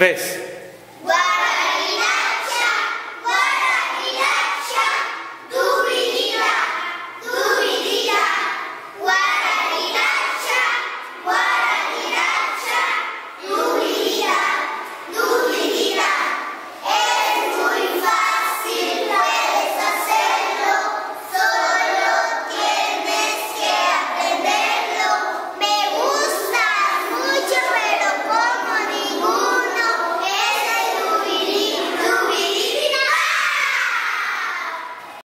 3.